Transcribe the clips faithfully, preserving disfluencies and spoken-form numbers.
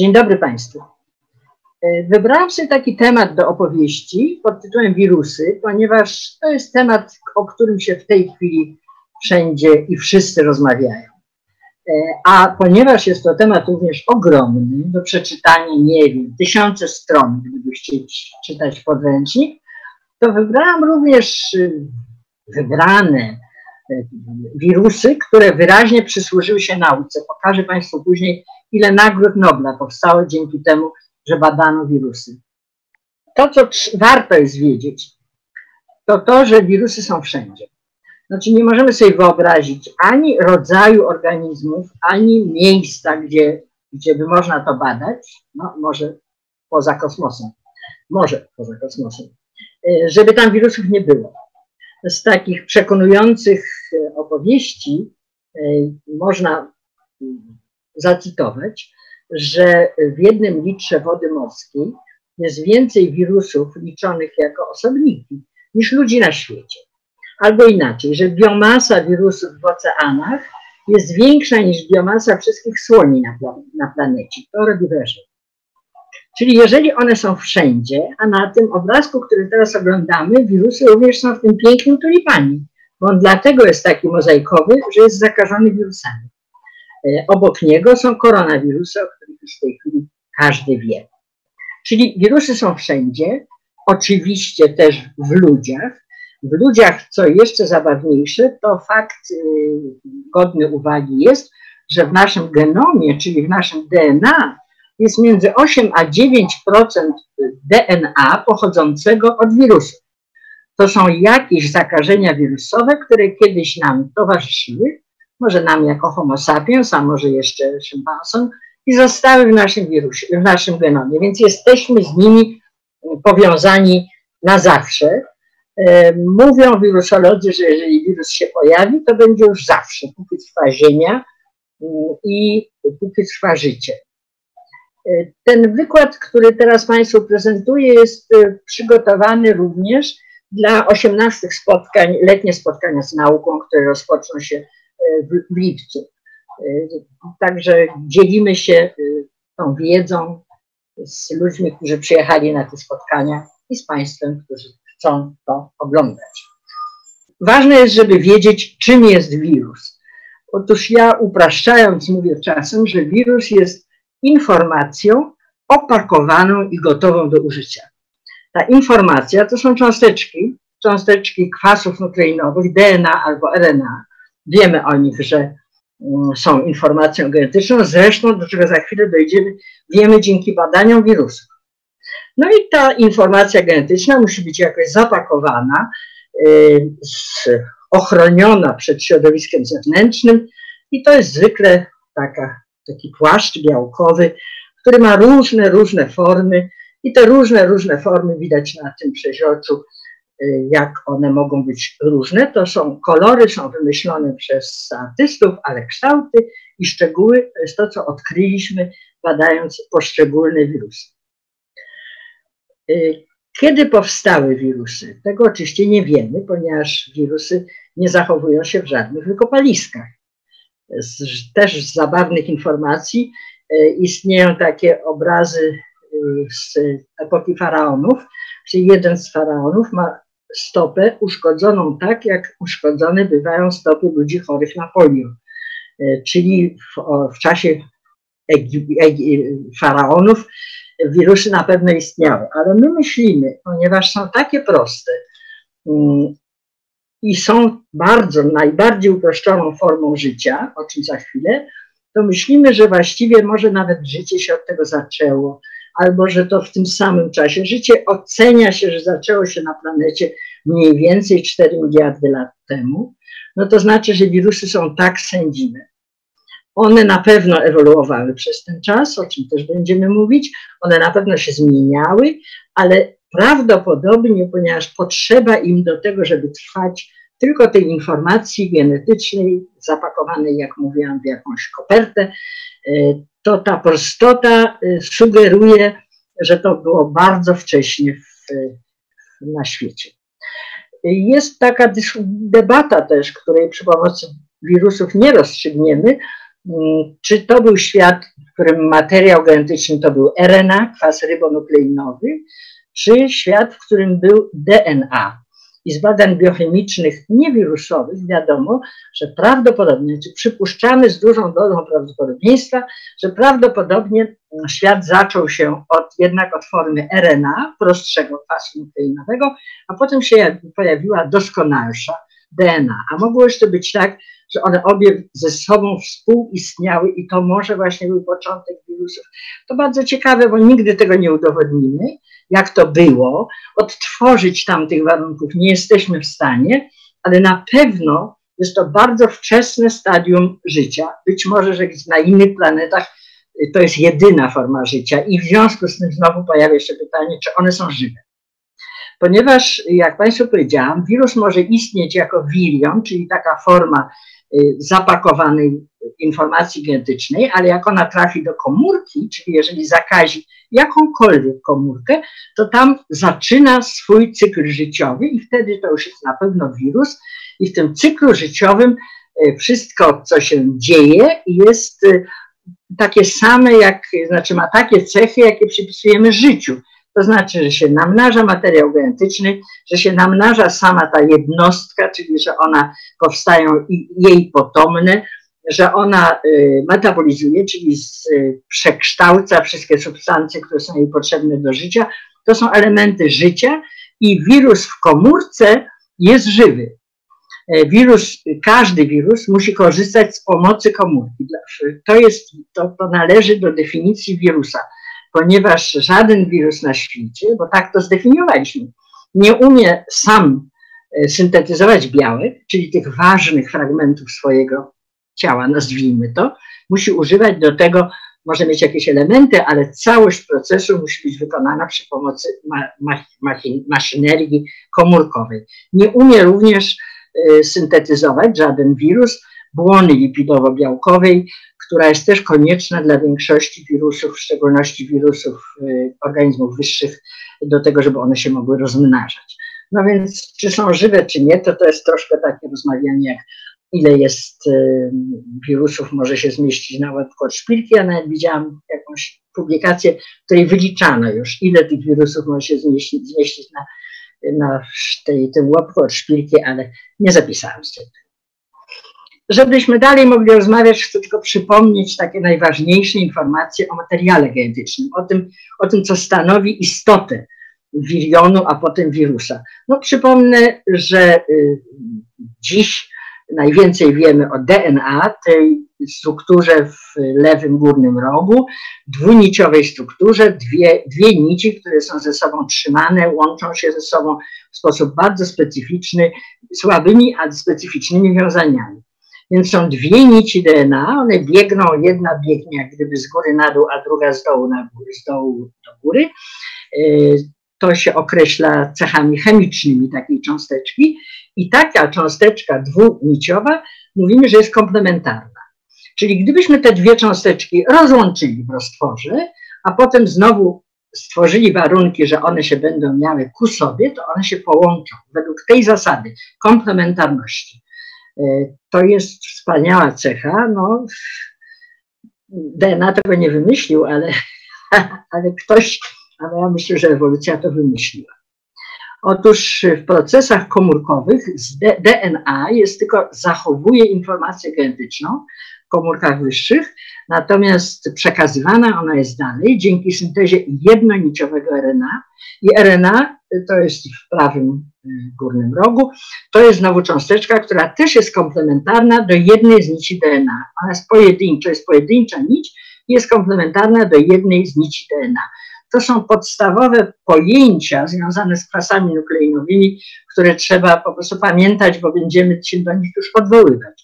Dzień dobry Państwu. Wybrałam sobie taki temat do opowieści pod tytułem wirusy, ponieważ to jest temat, o którym się w tej chwili wszędzie i wszyscy rozmawiają. A ponieważ jest to temat również ogromny, do przeczytania, nie wiem, tysiące stron, gdybyście czytać podręcznik, to wybrałam również wybrane wirusy, które wyraźnie przysłużyły się nauce. Pokażę Państwu później, ile nagród Nobla powstało dzięki temu, że badano wirusy. To, co warto jest wiedzieć, to to, że wirusy są wszędzie. Znaczy nie możemy sobie wyobrazić ani rodzaju organizmów, ani miejsca, gdzie, gdzie by można to badać, no może poza kosmosem, może poza kosmosem, żeby tam wirusów nie było. Z takich przekonujących opowieści można zacytować, że w jednym litrze wody morskiej jest więcej wirusów liczonych jako osobniki niż ludzi na świecie. Albo inaczej, że biomasa wirusów w oceanach jest większa niż biomasa wszystkich słoni na, plan na planecie. To robi wrażenie. Czyli jeżeli one są wszędzie, a na tym obrazku, który teraz oglądamy, wirusy również są w tym pięknym tulipanie. Bo on dlatego jest taki mozaikowy, że jest zakażony wirusami. Obok niego są koronawirusy, o których już w tej chwili każdy wie. Czyli wirusy są wszędzie, oczywiście też w ludziach. W ludziach, co jeszcze zabawniejsze, to fakt godny uwagi jest, że w naszym genomie, czyli w naszym D N A, jest między osiem a dziewięć procent D N A pochodzącego od wirusów. To są jakieś zakażenia wirusowe, które kiedyś nam towarzyszyły, może nam jako homo sapiens, a może jeszcze szympansom, i zostały w naszym wirusie, w naszym genomie, więc jesteśmy z nimi powiązani na zawsze. Mówią wirusolodzy, że jeżeli wirus się pojawi, to będzie już zawsze, póki trwa Ziemia i póki trwa życie. Ten wykład, który teraz Państwu prezentuję, jest przygotowany również dla osiemnastu spotkań, letnie spotkania z nauką, które rozpoczną się w lipcu. Także dzielimy się tą wiedzą z ludźmi, którzy przyjechali na te spotkania i z Państwem, którzy chcą to oglądać. Ważne jest, żeby wiedzieć, czym jest wirus. Otóż ja, upraszczając, mówię czasem, że wirus jest informacją opakowaną i gotową do użycia. Ta informacja to są cząsteczki, cząsteczki kwasów nukleinowych, D N A albo R N A. Wiemy o nich, że są informacją genetyczną, zresztą, do czego za chwilę dojdziemy, wiemy dzięki badaniom wirusów. No i ta informacja genetyczna musi być jakoś zapakowana, yy, ochroniona przed środowiskiem zewnętrznym i to jest zwykle taka, taki płaszcz białkowy, który ma różne, różne formy i te różne, różne formy widać na tym przeźroczu, yy, jak one mogą być różne. To są kolory, są wymyślone przez artystów, ale kształty i szczegóły to jest to, co odkryliśmy, badając poszczególne wirusy. Kiedy powstały wirusy? Tego oczywiście nie wiemy, ponieważ wirusy nie zachowują się w żadnych wykopaliskach. Też z zabawnych informacji istnieją takie obrazy z epoki faraonów, czyli jeden z faraonów ma stopę uszkodzoną tak, jak uszkodzone bywają stopy ludzi chorych na polio. Czyli w, w czasie faraonów wirusy na pewno istniały, ale my myślimy, ponieważ są takie proste i są bardzo, najbardziej uproszczoną formą życia, o czym za chwilę, to myślimy, że właściwie może nawet życie się od tego zaczęło, albo że to w tym samym czasie. Życie ocenia się, że zaczęło się na planecie mniej więcej cztery miliardy lat temu, no to znaczy, że wirusy są tak sędziwe. One na pewno ewoluowały przez ten czas, o czym też będziemy mówić. One na pewno się zmieniały, ale prawdopodobnie, ponieważ potrzeba im do tego, żeby trwać, tylko tej informacji genetycznej, zapakowanej, jak mówiłam, w jakąś kopertę, to ta prostota sugeruje, że to było bardzo wcześnie w, na świecie. Jest taka debata też, której przy pomocy wirusów nie rozstrzygniemy, Czy to był świat, w którym materiał genetyczny to był R N A, kwas rybonukleinowy, czy świat, w którym był D N A. I z badań biochemicznych niewirusowych wiadomo, że prawdopodobnie, czy przypuszczamy z dużą dozą prawdopodobieństwa, że prawdopodobnie świat zaczął się od, jednak od formy R N A, prostszego kwasu nukleinowego, a potem się pojawiła doskonalsza D N A. A mogło jeszcze być tak, że one obie ze sobą współistniały i to może właśnie był początek wirusów. To bardzo ciekawe, bo nigdy tego nie udowodnimy, jak to było. Odtworzyć tamtych warunków nie jesteśmy w stanie, ale na pewno jest to bardzo wczesne stadium życia. Być może, że na innych planetach to jest jedyna forma życia i w związku z tym znowu pojawia się pytanie, czy one są żywe. Ponieważ, jak Państwu powiedziałam, wirus może istnieć jako wirion, czyli taka forma zapakowanej informacji genetycznej, ale jak ona trafi do komórki, czyli jeżeli zakazi jakąkolwiek komórkę, to tam zaczyna swój cykl życiowy i wtedy to już jest na pewno wirus i w tym cyklu życiowym wszystko, co się dzieje, jest takie same, jak, znaczy ma takie cechy, jakie przypisujemy życiu. To znaczy, że się namnaża materiał genetyczny, że się namnaża sama ta jednostka, czyli że ona powstają i jej potomne, że ona y, metabolizuje, czyli z, y, przekształca wszystkie substancje, które są jej potrzebne do życia. To są elementy życia i wirus w komórce jest żywy. Wirus, każdy wirus musi korzystać z pomocy komórki. To, jest, to, to należy do definicji wirusa. Ponieważ żaden wirus na świecie, bo tak to zdefiniowaliśmy, nie umie sam syntetyzować białek, czyli tych ważnych fragmentów swojego ciała, nazwijmy to, musi używać do tego, może mieć jakieś elementy, ale całość procesu musi być wykonana przy pomocy ma ma machin maszynerii komórkowej. Nie umie również y, syntetyzować żaden wirus błony lipidowo-białkowej, która jest też konieczna dla większości wirusów, w szczególności wirusów y, organizmów wyższych, do tego, żeby one się mogły rozmnażać. No więc, czy są żywe, czy nie, to to jest troszkę takie rozmawianie, jak ile jest y, wirusów może się zmieścić na łebku od szpilki. Ja nawet widziałam jakąś publikację, w której wyliczano już, ile tych wirusów może się zmieścić, zmieścić na, na tej, tym łebku od szpilki, ale nie zapisałam sobie. Żebyśmy dalej mogli rozmawiać, chcę tylko przypomnieć takie najważniejsze informacje o materiale genetycznym, o tym, o tym co stanowi istotę wirionu, a potem wirusa. No przypomnę, że y, dziś najwięcej wiemy o D N A, tej strukturze w lewym górnym rogu, dwuniciowej strukturze, dwie, dwie nici, które są ze sobą trzymane, łączą się ze sobą w sposób bardzo specyficzny, słabymi, ale specyficznymi wiązaniami. Więc są dwie nici D N A, one biegną, jedna biegnie jak gdyby z góry na dół, a druga z dołu, na górę, z dołu do góry. To się określa cechami chemicznymi takiej cząsteczki i taka cząsteczka dwuniciowa mówimy, że jest komplementarna. Czyli gdybyśmy te dwie cząsteczki rozłączyli w roztworze, a potem znowu stworzyli warunki, że one się będą miały ku sobie, to one się połączą według tej zasady komplementarności. To jest wspaniała cecha, no D N A tego nie wymyślił, ale, ale ktoś, ale ja myślę, że ewolucja to wymyśliła. Otóż w procesach komórkowych D N A jest tylko, zachowuje informację genetyczną w komórkach wyższych, natomiast przekazywana ona jest dalej dzięki syntezie jednoniciowego R N A i R N A to jest w prawym górnym rogu, to jest znowu cząsteczka, która też jest komplementarna do jednej z nici D N A. Ona jest pojedyncza, jest pojedyncza nić i jest komplementarna do jednej z nici D N A. To są podstawowe pojęcia związane z kwasami nukleinowymi, które trzeba po prostu pamiętać, bo będziemy się do nich już odwoływać.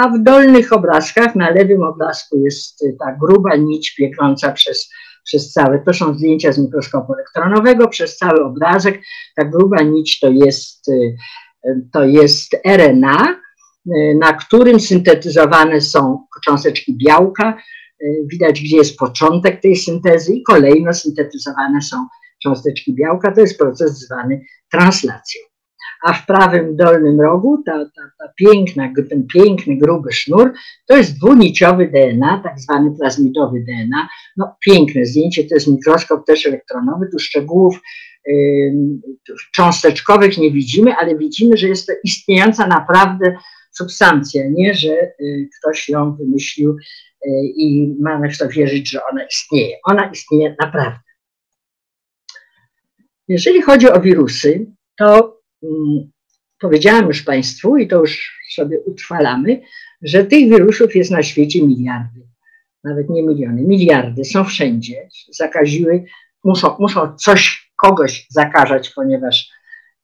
A w dolnych obrazkach, na lewym obrazku jest ta gruba nić biegnąca przez Przez całe, to są zdjęcia z mikroskopu elektronowego, przez cały obrazek. Ta gruba nić to jest, to jest R N A, na którym syntetyzowane są cząsteczki białka. Widać, gdzie jest początek tej syntezy i kolejno syntetyzowane są cząsteczki białka. To jest proces zwany translacją. a w prawym dolnym rogu ta, ta, ta piękna, ten piękny, gruby sznur, to jest dwuniciowy D N A, tak zwany plazmidowy D N A. No piękne zdjęcie, to jest mikroskop też elektronowy, tu szczegółów y, cząsteczkowych nie widzimy, ale widzimy, że jest to istniejąca naprawdę substancja, nie, że y, ktoś ją wymyślił y, i mamy w to wierzyć, że ona istnieje. Ona istnieje naprawdę. Jeżeli chodzi o wirusy, to mm, powiedziałam już Państwu i to już sobie utrwalamy, że tych wirusów jest na świecie miliardy, nawet nie miliony, miliardy, są wszędzie, zakaziły, muszą, muszą coś, kogoś zakażać, ponieważ,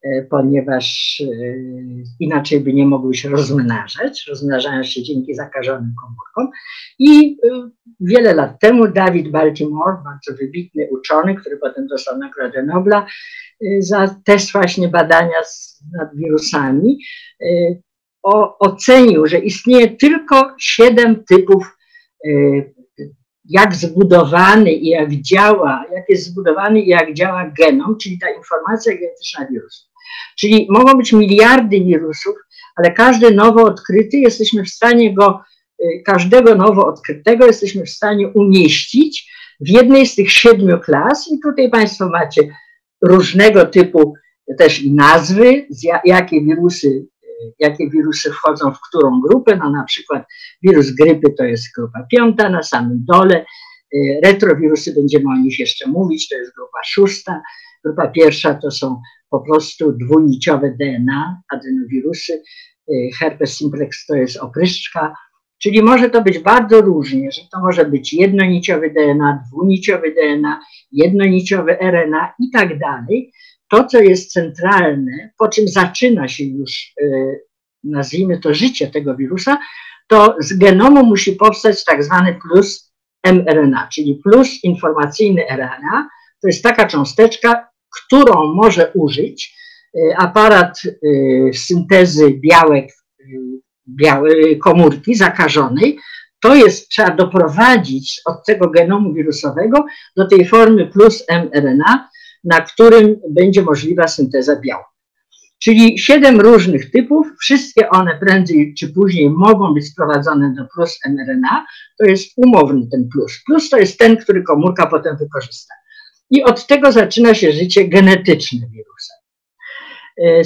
e, ponieważ e, inaczej by nie mogły się rozmnażać, rozmnażają się dzięki zakażonym komórkom. I e, wiele lat temu Dawid Baltimore, bardzo wybitny uczony, który potem dostał Nagrodę Nobla, za te właśnie badania z, nad wirusami, y, o, ocenił, że istnieje tylko siedem typów, y, jak zbudowany i jak działa, jak jest zbudowany i jak działa genom, czyli ta informacja genetyczna wirusów. Czyli mogą być miliardy wirusów, ale każdy nowo odkryty, jesteśmy w stanie go, y, każdego nowo odkrytego jesteśmy w stanie umieścić w jednej z tych siedmiu klas i tutaj Państwo macie różnego typu też i nazwy, jakie wirusy, jakie wirusy wchodzą w którą grupę, no na przykład wirus grypy to jest grupa piąta, na samym dole, retrowirusy będziemy o nich jeszcze mówić, to jest grupa szósta, grupa pierwsza to są po prostu dwuniciowe D N A, adenowirusy, herpes simplex to jest opryszczka, czyli może to być bardzo różnie, że to może być jednoniciowy D N A, dwuniciowy D N A, jednoniciowy R N A i tak dalej. To, co jest centralne, po czym zaczyna się już, nazwijmy to, życie tego wirusa, to z genomu musi powstać tak zwany plus mRNA, czyli plus informacyjny R N A. To jest taka cząsteczka, którą może użyć aparat syntezy białek, białej komórki zakażonej, to jest, trzeba doprowadzić od tego genomu wirusowego do tej formy plus mRNA, na którym będzie możliwa synteza białka. Czyli siedem różnych typów, wszystkie one prędzej czy później mogą być sprowadzone do plus mRNA, to jest umowny ten plus. Plus to jest ten, który komórka potem wykorzysta. I od tego zaczyna się życie genetyczne wirusa.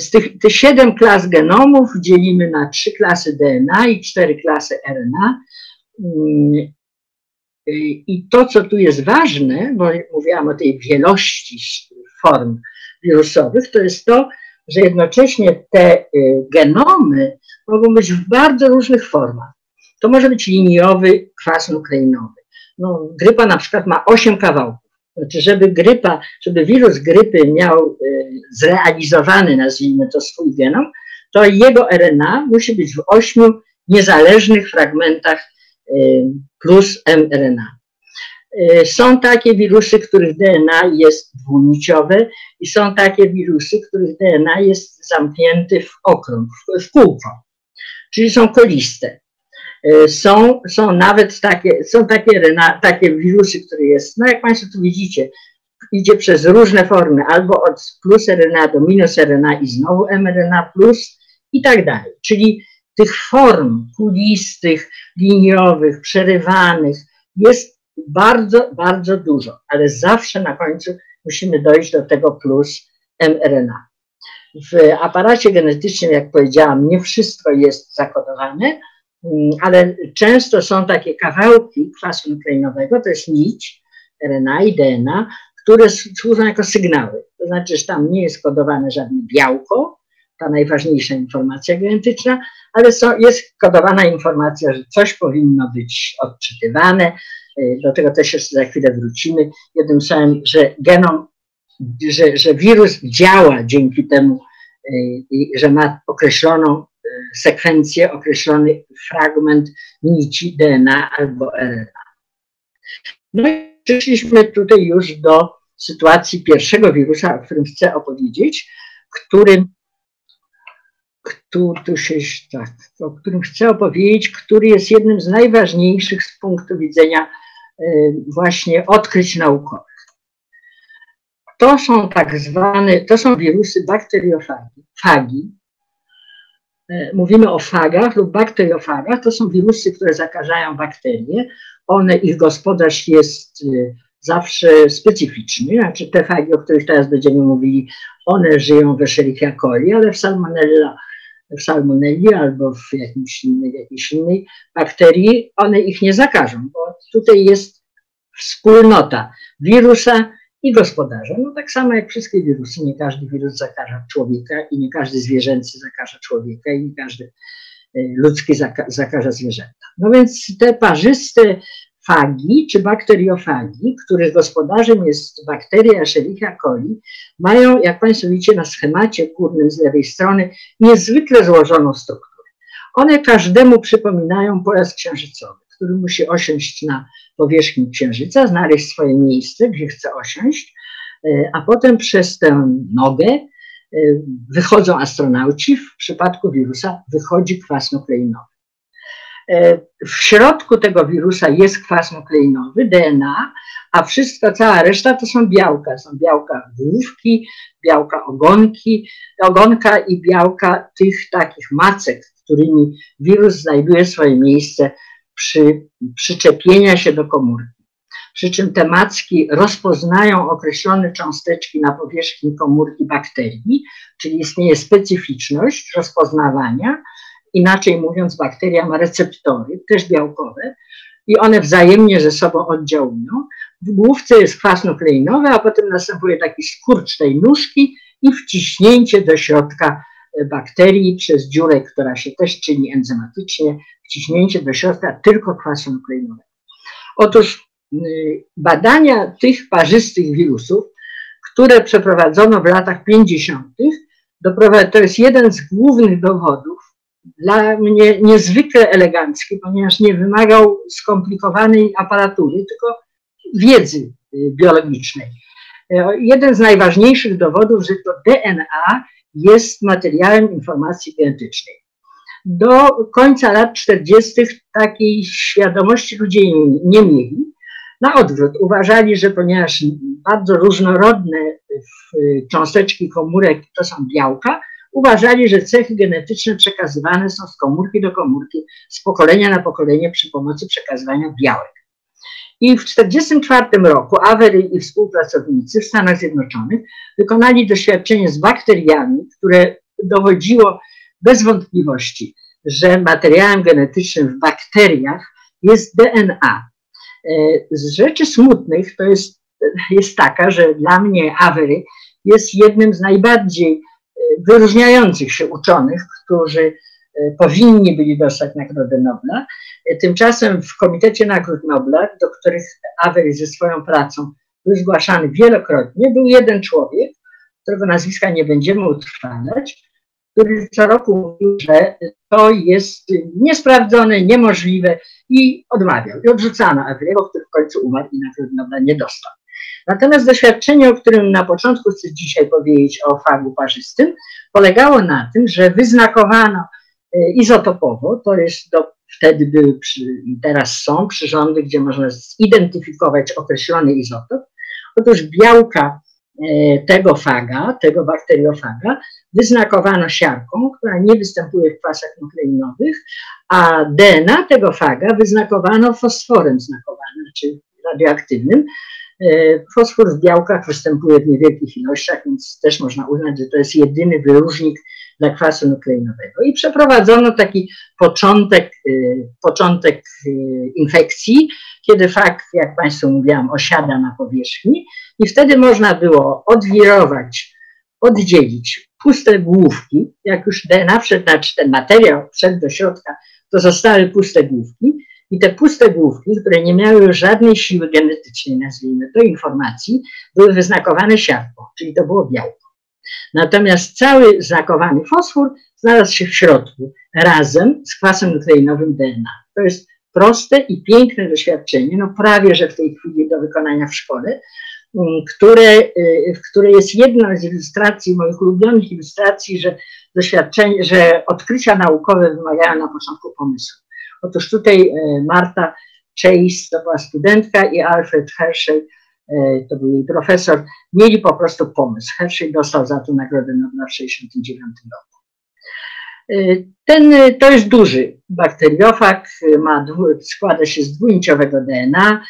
Z tych, tych siedem klas genomów dzielimy na trzy klasy D N A i cztery klasy R N A. I to, co tu jest ważne, bo mówiłam o tej wielości form wirusowych, to jest to, że jednocześnie te genomy mogą być w bardzo różnych formach. To może być liniowy kwas nukleinowy. No, grypa na przykład ma osiem kawałków. Znaczy, żeby grypa, żeby wirus grypy miał y, zrealizowany, nazwijmy to, swój genom, to jego R N A musi być w ośmiu niezależnych fragmentach y, plus mRNA. Y, są takie wirusy, których D N A jest dwuniciowe i są takie wirusy, których D N A jest zamknięty w okrąg, w, w kółko, czyli są koliste. Są, są nawet takie, są takie, takie wirusy, które jest, no jak Państwo tu widzicie, idzie przez różne formy, albo od plus R N A do minus R N A i znowu mRNA plus i tak dalej. Czyli tych form kulistych, liniowych, przerywanych jest bardzo, bardzo dużo, ale zawsze na końcu musimy dojść do tego plus mRNA. W aparacie genetycznym, jak powiedziałam, nie wszystko jest zakodowane, ale często są takie kawałki kwasu nukleinowego, to jest nić R N A i D N A, które służą jako sygnały. To znaczy, że tam nie jest kodowane żadne białko, ta najważniejsza informacja genetyczna, ale są, jest kodowana informacja, że coś powinno być odczytywane, do tego też jeszcze za chwilę wrócimy. Jednym słowem, że genom, że, że wirus działa dzięki temu, że ma określoną sekwencję, określony fragment nici D N A albo R N A. No i przyszliśmy tutaj już do sytuacji pierwszego wirusa, o którym chcę opowiedzieć, którym, który, się, tak, o którym chcę opowiedzieć, który jest jednym z najważniejszych z punktu widzenia y, właśnie odkryć naukowych. To są tak zwane, to są wirusy bakteriofagi. Fagi. Mówimy o fagach lub bakteriofagach. To są wirusy, które zakażają bakterie. One, ich gospodarz jest zawsze specyficzny. Znaczy te fagi, o których teraz będziemy mówili, one żyją w Escherichia coli, ale w Salmonella, w salmonelli albo w jakimś innej, jakiejś innej bakterii, one ich nie zakażą, bo tutaj jest wspólnota wirusa i gospodarza. No tak samo jak wszystkie wirusy, nie każdy wirus zakaża człowieka i nie każdy zwierzęcy zakaża człowieka i nie każdy ludzki zaka zakaża zwierzęta. No więc te parzyste fagi czy bakteriofagi, których gospodarzem jest bakteria Escherichia coli, mają, jak Państwo widzicie na schemacie górnym z lewej strony, niezwykle złożoną strukturę. One każdemu przypominają pojazd księżycowy, który musi osiąść na powierzchni księżyca, znaleźć swoje miejsce, gdzie chce osiąść, a potem przez tę nogę wychodzą astronauci, w przypadku wirusa wychodzi kwas nukleinowy. W środku tego wirusa jest kwas nukleinowy, D N A, a wszystko, cała reszta to są białka. Są białka główki, białka ogonki, ogonka i białka tych takich macek, którymi wirus znajduje swoje miejsce przy, przyczepienia się do komórki. Przy czym te macki rozpoznają określone cząsteczki na powierzchni komórki bakterii, czyli istnieje specyficzność rozpoznawania. Inaczej mówiąc, bakteria ma receptory, też białkowe, i one wzajemnie ze sobą oddziałują. W główce jest kwas nukleinowy, a potem następuje taki skurcz tej nóżki i wciśnięcie do środka bakterii przez dziurę, która się też czyni enzymatycznie, wciśnięcie do środka tylko kwasu nukleinowego. Otóż badania tych parzystych wirusów, które przeprowadzono w latach pięćdziesiątych, to jest jeden z głównych dowodów, dla mnie niezwykle elegancki, ponieważ nie wymagał skomplikowanej aparatury, tylko wiedzy biologicznej. Jeden z najważniejszych dowodów, że to D N A jest materiałem informacji genetycznej. Do końca lat czterdziestych takiej świadomości ludzie nie mieli. Na odwrót, uważali, że ponieważ bardzo różnorodne cząsteczki komórek to są białka, uważali, że cechy genetyczne przekazywane są z komórki do komórki, z pokolenia na pokolenie przy pomocy przekazywania białek. I w tysiąc dziewięćset czterdziestym czwartym roku Avery i współpracownicy w Stanach Zjednoczonych wykonali doświadczenie z bakteriami, które dowodziło bez wątpliwości, że materiałem genetycznym w bakteriach jest D N A. Z rzeczy smutnych to jest, jest taka, że dla mnie Avery jest jednym z najbardziej wyróżniających się uczonych, którzy powinni byli dostać Nagrodę Nobla. Tymczasem w Komitecie Nagród Nobla, do których Avery ze swoją pracą był zgłaszany wielokrotnie, był jeden człowiek, którego nazwiska nie będziemy utrwalać, który co roku mówił, że to jest niesprawdzone, niemożliwe i odmawiał. I odrzucano Avery'ego, który w końcu umarł i Nagrody Nobla nie dostał. Natomiast doświadczenie, o którym na początku chcę dzisiaj powiedzieć, o fagu parzystym, polegało na tym, że wyznakowano izotopowo, to jest do, wtedy były, przy, teraz są przyrządy, gdzie można zidentyfikować określony izotop. Otóż białka tego faga, tego bakteriofaga, wyznakowano siarką, która nie występuje w kwasach nukleinowych, a D N A tego faga wyznakowano fosforem znakowanym, czyli radioaktywnym. Fosfor w białkach występuje w niewielkich ilościach, więc też można uznać, że to jest jedyny wyróżnik dla kwasu nukleinowego. I przeprowadzono taki początek, początek infekcji, kiedy fag, jak Państwu mówiłam, osiada na powierzchni i wtedy można było odwirować, oddzielić puste główki. Jak już D N A wszedł, znaczy ten materiał wszedł do środka, to zostały puste główki. I te puste główki, które nie miały już żadnej siły genetycznej, nazwijmy to, informacji, były wyznakowane siarką, czyli to było białko. Natomiast cały znakowany fosfor znalazł się w środku, razem z kwasem nukleinowym D N A. To jest proste i piękne doświadczenie, no prawie że w tej chwili do wykonania w szkole, które, które jest jedną z ilustracji, moich ulubionych ilustracji, że doświadczenie, że odkrycia naukowe wymagają na początku pomysłu. Otóż tutaj Marta Chase, to była studentka, i Alfred Hershey, to był jej profesor, mieli po prostu pomysł. Hershey dostał za to Nagrodę Nobla w tysiąc dziewięćset sześćdziesiątym dziewiątym roku. Ten, to jest duży bakteriofag, ma, składa się z dwunieciowego D N A,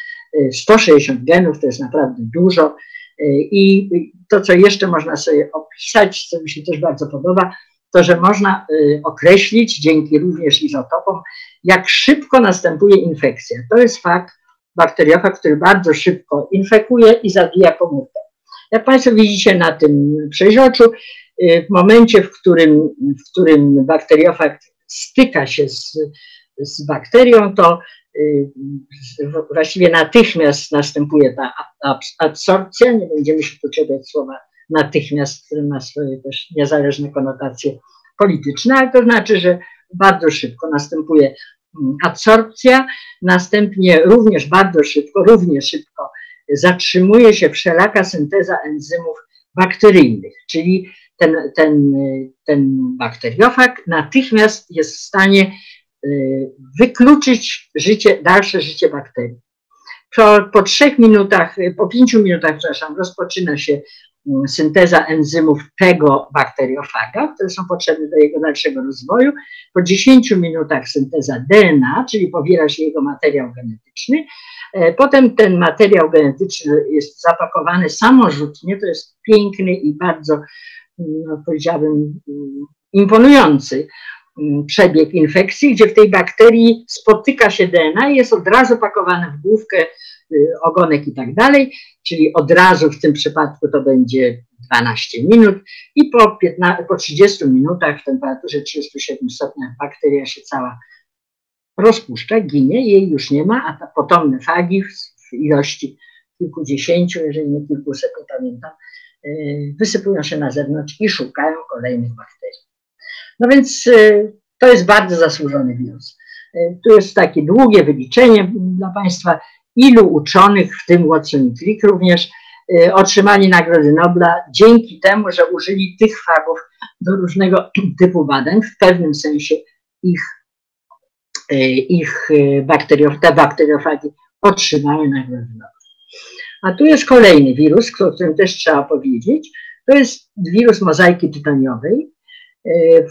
sto sześćdziesiąt genów, to jest naprawdę dużo. I to, co jeszcze można sobie opisać, co mi się też bardzo podoba, to, że można określić, dzięki również izotopom, jak szybko następuje infekcja. To jest fakt, bakteriofag, który bardzo szybko infekuje i zabija komórkę. Jak Państwo widzicie na tym przeźroczu, w momencie, w którym, w którym bakteriofag styka się z, z bakterią, to właściwie natychmiast następuje ta adsorpcja, nie będziemy się tu czepiać słowa natychmiast, które ma swoje też niezależne konotacje polityczne, ale to znaczy, że bardzo szybko następuje adsorpcja, następnie również bardzo szybko, równie szybko zatrzymuje się wszelaka synteza enzymów bakteryjnych, czyli ten, ten, ten bakteriofag natychmiast jest w stanie wykluczyć życie, dalsze życie bakterii. Po, po trzech minutach, po pięciu minutach, przepraszam, rozpoczyna się synteza enzymów tego bakteriofaga, które są potrzebne do jego dalszego rozwoju. Po dziesięciu minutach synteza D N A, czyli powiela się jego materiał genetyczny. Potem ten materiał genetyczny jest zapakowany samorzutnie, to jest piękny i bardzo, no, powiedziałabym, imponujący przebieg infekcji, gdzie w tej bakterii spotyka się D N A i jest od razu pakowane w główkę, ogonek i tak dalej, czyli od razu w tym przypadku to będzie dwanaście minut i po, piętnastu, po trzydziestu minutach w temperaturze trzydziestu siedmiu stopniach bakteria się cała rozpuszcza, ginie, jej już nie ma, a ta potomne fagi w ilości kilkudziesięciu, jeżeli nie kilkuset, nie pamiętam, wysypują się na zewnątrz i szukają kolejnych bakterii. No więc to jest bardzo zasłużony wirus. Tu jest takie długie wyliczenie dla Państwa, ilu uczonych, w tym Watson i Crick również, otrzymali Nagrody Nobla dzięki temu, że użyli tych fagów do różnego typu badań, w pewnym sensie ich, ich bakteriof, te bakteriofagi otrzymały Nagrody Nobla. A tu jest kolejny wirus, o którym też trzeba powiedzieć. To jest wirus mozaiki tytoniowej,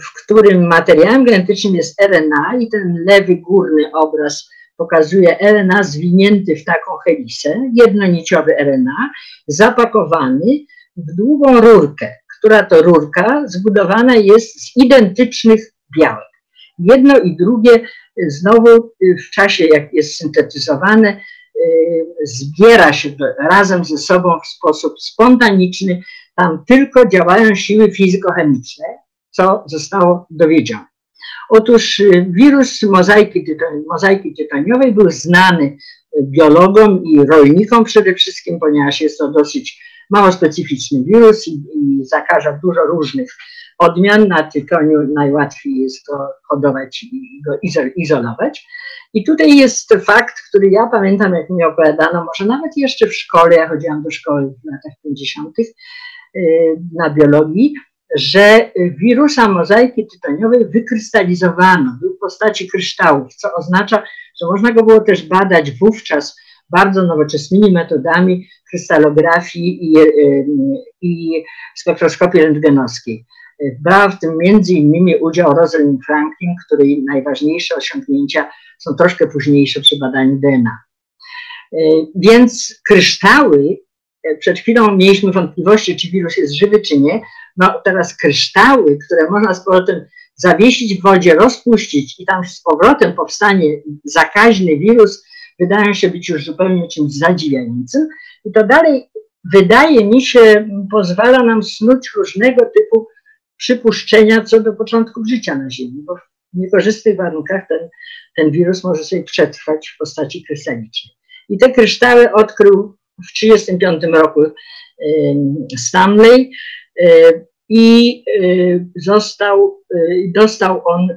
w którym materiałem genetycznym jest R N A i ten lewy górny obraz pokazuje R N A zwinięty w taką helisę, jednoniciowy R N A, zapakowany w długą rurkę, która to rurka zbudowana jest z identycznych białek. Jedno i drugie znowu w czasie, jak jest syntetyzowane, zbiera się razem ze sobą w sposób spontaniczny, tam tylko działają siły fizykochemiczne, co zostało dowiedzione. Otóż wirus mozaiki, tyton, mozaiki tytoniowej był znany biologom i rolnikom przede wszystkim, ponieważ jest to dosyć mało specyficzny wirus i, i zakaża dużo różnych odmian. Na tytoniu najłatwiej jest go hodować i go izolować. I tutaj jest fakt, który ja pamiętam, jak mi opowiadano, może nawet jeszcze w szkole, ja chodziłam do szkoły w latach pięćdziesiątych na biologii, że wirusa mozaiki tytoniowej wykrystalizowano, był w postaci kryształów, co oznacza, że można go było też badać wówczas bardzo nowoczesnymi metodami krystalografii i, i spektroskopii rentgenowskiej. Brała w tym między innymi udział Rosalind Franklin, której najważniejsze osiągnięcia są troszkę późniejsze przy badaniu D N A. Więc kryształy, przed chwilą mieliśmy wątpliwości, czy wirus jest żywy, czy nie. No teraz kryształy, które można z powrotem zawiesić w wodzie, rozpuścić i tam z powrotem powstanie zakaźny wirus, wydają się być już zupełnie czymś zadziwiającym. I to dalej, wydaje mi się, pozwala nam snuć różnego typu przypuszczenia co do początków życia na Ziemi, bo w niekorzystnych warunkach ten, ten wirus może sobie przetrwać w postaci krystalicznej. I te kryształy odkrył w tysiąc dziewięćset trzydziestym piątym roku Stanley i został, dostał on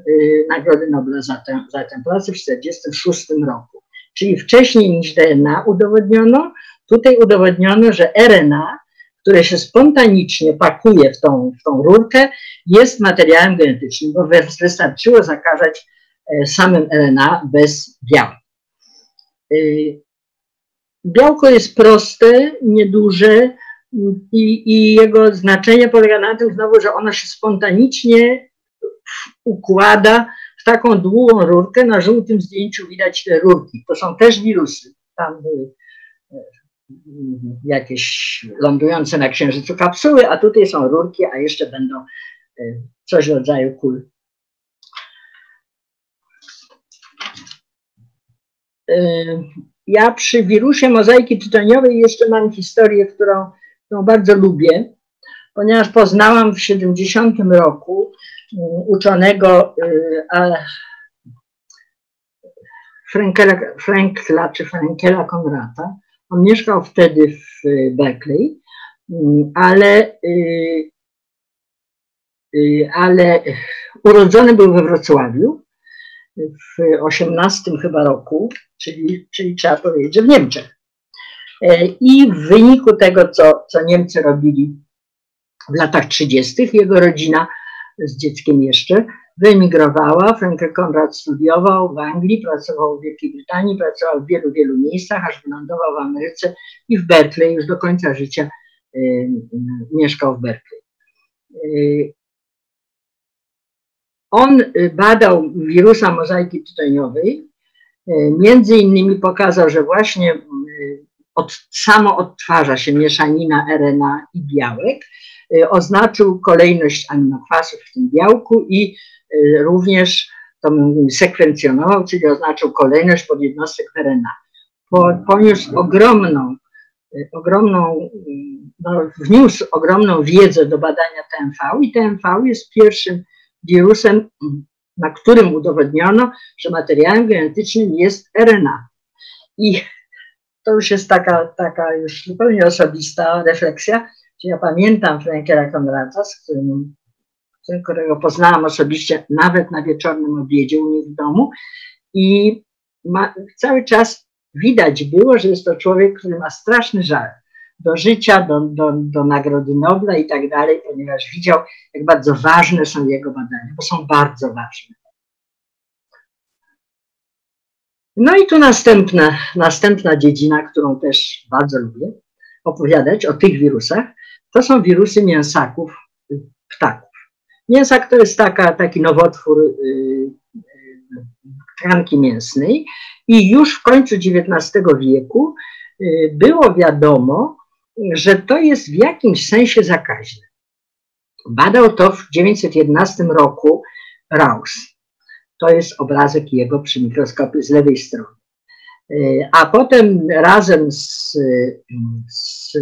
Nagrody Nobla za tę, za tę pracę w tysiąc dziewięćset czterdziestym szóstym roku. Czyli wcześniej niż D N A udowodniono, tutaj udowodniono, że R N A, które się spontanicznie pakuje w tą, w tą rurkę, jest materiałem genetycznym, bo wystarczyło zakażać samym R N A bez białek. Białko jest proste, nieduże i, i jego znaczenie polega na tym znowu, że ono się spontanicznie układa w taką długą rurkę. Na żółtym zdjęciu widać te rurki. To są też wirusy. Tam były jakieś lądujące na Księżycu kapsuły, a tutaj są rurki, a jeszcze będą coś w rodzaju kul. Ja przy wirusie mozaiki tytoniowej jeszcze mam historię, którą, którą bardzo lubię, ponieważ poznałam w siedemdziesiątym roku uczonego Fraenkela czy Fraenkela-Conrata. On mieszkał wtedy w Berkeley, ale, ale urodzony był we Wrocławiu w osiemnastym chyba roku, czyli, czyli trzeba powiedzieć, że w Niemczech. I w wyniku tego, co, co Niemcy robili w latach trzydziestych, jego rodzina z dzieckiem jeszcze wyemigrowała. Fraenkel-Conrat studiował w Anglii, pracował w Wielkiej Brytanii, pracował w wielu, wielu miejscach, aż wylądował w Ameryce i w Berkeley już do końca życia y, y, mieszkał w Berkeley. Y, on badał wirusa mozaiki tytoniowej, y, między innymi pokazał, że właśnie y, od, samo odtwarza się mieszanina R N A i białek, y, oznaczył kolejność aminokwasów w tym białku i również to sekwencjonował, czyli oznaczył kolejność podjednostek R N A. Po, poniósł ogromną, ogromną no, wniósł ogromną wiedzę do badania T M V i T M V jest pierwszym wirusem, na którym udowodniono, że materiałem genetycznym jest R N A. I to już jest taka, taka już zupełnie osobista refleksja, że ja pamiętam Fraenkela-Conrata, z którym którego poznałam osobiście nawet na wieczornym obiedzie u mnie w domu i ma, cały czas widać było, że jest to człowiek, który ma straszny żal do życia, do, do, do Nagrody Nobla i tak dalej, ponieważ widział, jak bardzo ważne są jego badania, bo są bardzo ważne. No i tu następna, następna dziedzina, którą też bardzo lubię opowiadać o tych wirusach, to są wirusy mięsaków ptaków. Mięsak to jest taka, taki nowotwór y, y, tkanki mięsnej i już w końcu dziewiętnastego wieku y, było wiadomo, że to jest w jakimś sensie zakaźne. Badał to w tysiąc dziewięćset jedenastym roku Raus. To jest obrazek jego przy mikroskopie z lewej strony. Y, a potem razem z, z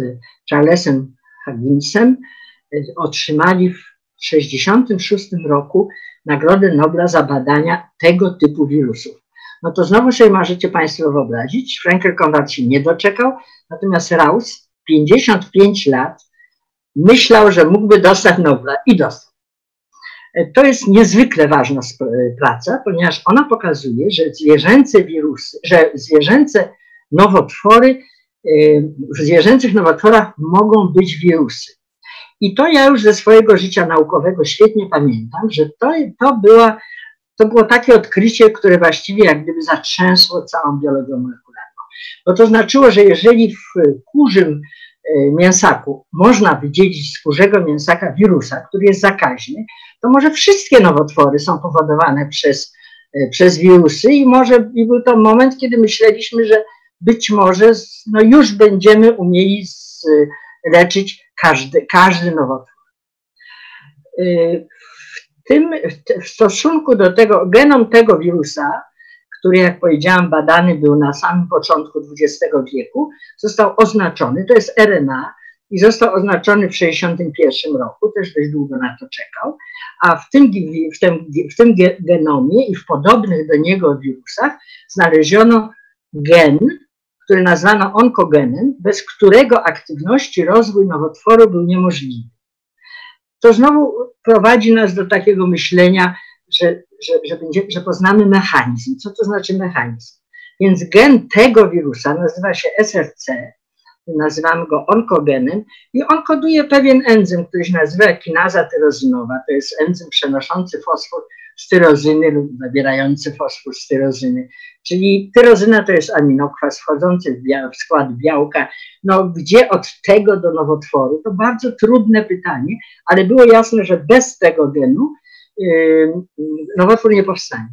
Charlesem Higginsem y, otrzymali w w tysiąc dziewięćset sześćdziesiątym szóstym roku Nagrodę Nobla za badania tego typu wirusów. No to znowu sobie możecie Państwo wyobrazić, Fraenkel-Conrat się nie doczekał, natomiast Raus, pięćdziesiąt pięć lat, myślał, że mógłby dostać Nobla i dostał. To jest niezwykle ważna praca, ponieważ ona pokazuje, że zwierzęce wirusy, że zwierzęce nowotwory, w zwierzęcych nowotworach mogą być wirusy. I to ja już ze swojego życia naukowego świetnie pamiętam, że to, to, była, to było takie odkrycie, które właściwie jak gdyby zatrzęsło całą biologią molekularną. Bo to znaczyło, że jeżeli w kurzym mięsaku można wydzielić z kurzego mięsaka wirusa, który jest zakaźny, to może wszystkie nowotwory są powodowane przez, przez wirusy i może i był to moment, kiedy myśleliśmy, że być może no już będziemy umieli z, leczyć Każdy, każdy nowotwór. W, tym, w stosunku do tego, genom tego wirusa, który jak powiedziałam badany był na samym początku dwudziestego wieku, został oznaczony, to jest R N A i został oznaczony w tysiąc dziewięćset sześćdziesiątym pierwszym roku, też dość długo na to czekał, a w tym, w tym, w tym genomie i w podobnych do niego wirusach znaleziono gen, który nazwano onkogenem, bez którego aktywności rozwój nowotworu był niemożliwy. To znowu prowadzi nas do takiego myślenia, że, że, że, będzie, że poznamy mechanizm. Co to znaczy mechanizm? Więc gen tego wirusa nazywa się S R C, nazywamy go onkogenem i on koduje pewien enzym, który się nazywa kinaza tyrozynowa, to jest enzym przenoszący fosfor styrozyny lub zawierające fosfostyrozyny. Czyli tyrozyna to jest aminokwas wchodzący w skład białka. No gdzie od tego do nowotworu? To bardzo trudne pytanie, ale było jasne, że bez tego genu yy, nowotwór nie powstanie.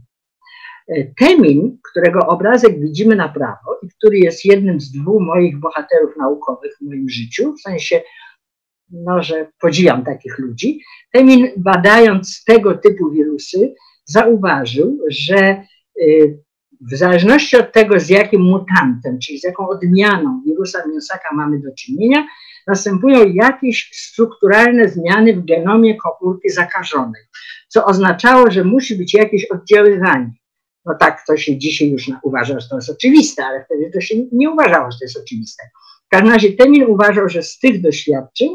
Temin, którego obrazek widzimy na prawo i który jest jednym z dwóch moich bohaterów naukowych w moim życiu, w sensie, no, że podziwiam takich ludzi, Temin, badając tego typu wirusy, zauważył, że w zależności od tego, z jakim mutantem, czyli z jaką odmianą wirusa mięsaka mamy do czynienia, następują jakieś strukturalne zmiany w genomie komórki zakażonej, co oznaczało, że musi być jakieś oddziaływanie. No tak, to się dzisiaj już uważa, że to jest oczywiste, ale wtedy to się nie uważało, że to jest oczywiste. W każdym razie Temin uważał, że z tych doświadczeń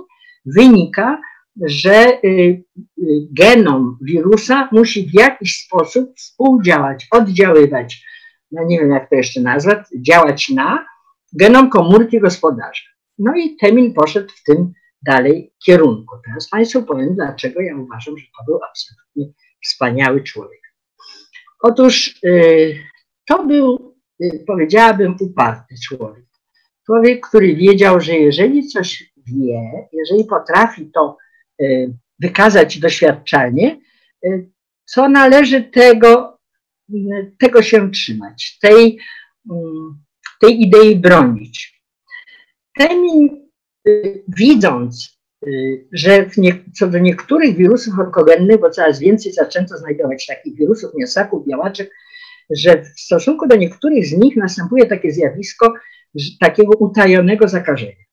wynika, że genom wirusa musi w jakiś sposób współdziałać, oddziaływać, no nie wiem jak to jeszcze nazwać, działać na genom komórki gospodarza. No i Temin poszedł w tym dalej kierunku. Teraz Państwu powiem, dlaczego ja uważam, że to był absolutnie wspaniały człowiek. Otóż to był, powiedziałabym, uparty człowiek. Człowiek, który wiedział, że jeżeli coś wie, jeżeli potrafi to wykazać doświadczalnie, co należy tego, tego się trzymać, tej, tej idei bronić. Temin, widząc, że w nie, co do niektórych wirusów onkogennych, bo coraz więcej zaczęto znajdować takich wirusów, mięsaków, białaczek, że w stosunku do niektórych z nich następuje takie zjawisko takiego utajonego zakażenia.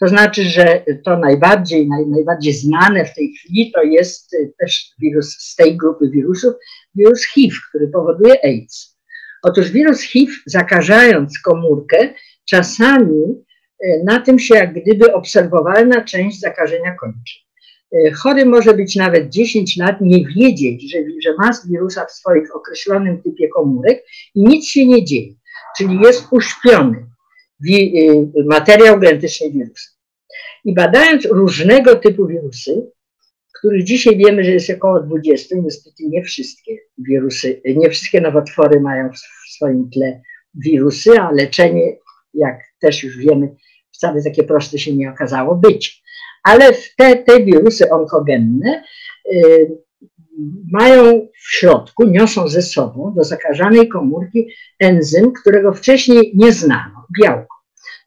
To znaczy, że to najbardziej, naj, najbardziej znane w tej chwili to jest też wirus z tej grupy wirusów, wirus H I V, który powoduje AIDS. Otóż wirus H I V, zakażając komórkę, czasami na tym się jak gdyby obserwowalna część zakażenia kończy. Chory może być nawet dziesięć lat, nie wiedzieć, że, że ma wirusa w swoich określonym typie komórek i nic się nie dzieje, czyli jest uśpiony materiał genetyczny wirusa. I badając różnego typu wirusy, których dzisiaj wiemy, że jest około dwudziestu, niestety nie wszystkie wirusy, nie wszystkie nowotwory mają w swoim tle wirusy, a leczenie, jak też już wiemy, wcale takie proste się nie okazało być. Ale te, te wirusy onkogenne y, mają w środku, niosą ze sobą do zakażanej komórki enzym, którego wcześniej nie znano, białko.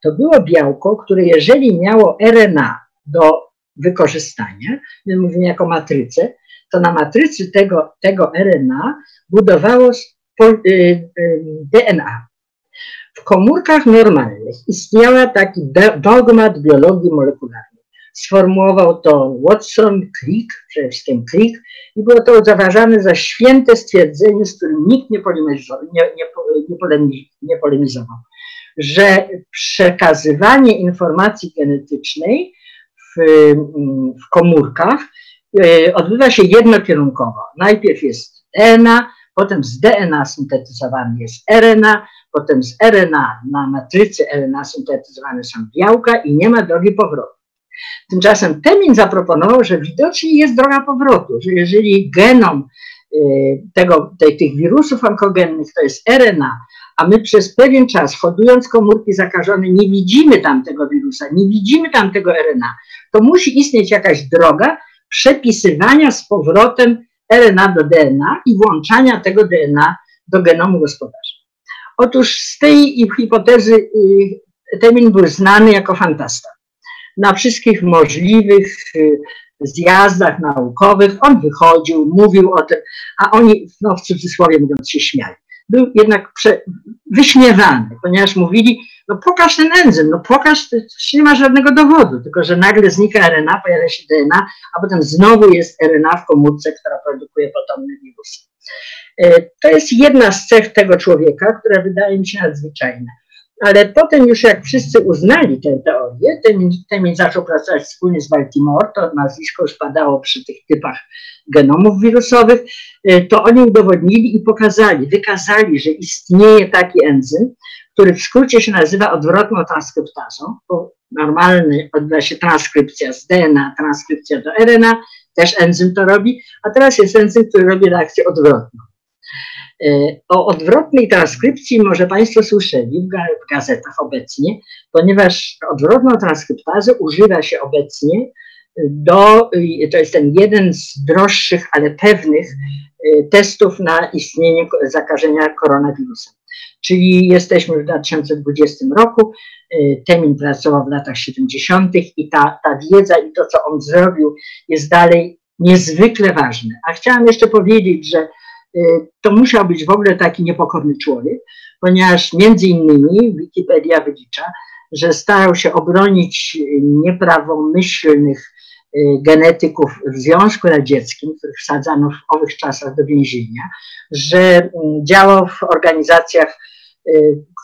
To było białko, które jeżeli miało R N A do wykorzystania, my mówimy jako matrycę, to na matrycy tego, tego R N A budowało D N A. W komórkach normalnych istniała taki dogmat biologii molekularnej. Sformułował to Watson, Crick, przede wszystkim Crick, i było to uważane za święte stwierdzenie, z którym nikt nie polemizował, nie, nie, nie polemizował, że przekazywanie informacji genetycznej w, w komórkach odbywa się jednokierunkowo. Najpierw jest D N A, potem z D N A syntetyzowany jest R N A, potem z R N A na matrycy R N A syntetyzowane są białka i nie ma drogi powrotu. Tymczasem Temin zaproponował, że widocznie jest droga powrotu, że jeżeli genom tego, tej, tych wirusów onkogennych to jest R N A, a my przez pewien czas, hodując komórki zakażone, nie widzimy tam tego wirusa, nie widzimy tam tego R N A, to musi istnieć jakaś droga przepisywania z powrotem R N A do D N A i włączania tego D N A do genomu gospodarza. Otóż z tej hipotezy Temin był znany jako fantasta. Na wszystkich możliwych zjazdach naukowych on wychodził, mówił o tym, a oni, no w cudzysłowie mówiąc, się śmiali. Był jednak prze, wyśmiewany, ponieważ mówili, no pokaż ten enzym, no pokaż, nie ma żadnego dowodu, tylko że nagle znika R N A, pojawia się D N A, a potem znowu jest R N A w komórce, która produkuje potomne wirusy. To jest jedna z cech tego człowieka, która wydaje mi się nadzwyczajna. Ale potem już jak wszyscy uznali tę teorię, Temin zaczął pracować wspólnie z Baltimore, to nazwisko już padało przy tych typach genomów wirusowych, to oni udowodnili i pokazali, wykazali, że istnieje taki enzym, który w skrócie się nazywa odwrotną transkryptazą, bo normalnie odbywa się transkrypcja z D N A, transkrypcja do R N A, Też enzym to robi, a teraz jest enzym, który robi reakcję odwrotną. O odwrotnej transkrypcji może Państwo słyszeli w gazetach obecnie, ponieważ odwrotną transkryptazę używa się obecnie do, to jest ten jeden z droższych, ale pewnych testów na istnienie zakażenia koronawirusem. Czyli jesteśmy w dwa tysiące dwudziestym roku, Temin pracował w latach siedemdziesiątych i ta, ta wiedza i to, co on zrobił, jest dalej niezwykle ważne. A chciałam jeszcze powiedzieć, że to musiał być w ogóle taki niepokorny człowiek, ponieważ między innymi Wikipedia wylicza, że starał się obronić nieprawomyślnych genetyków w Związku Radzieckim, których wsadzano w owych czasach do więzienia, że działał w organizacjach,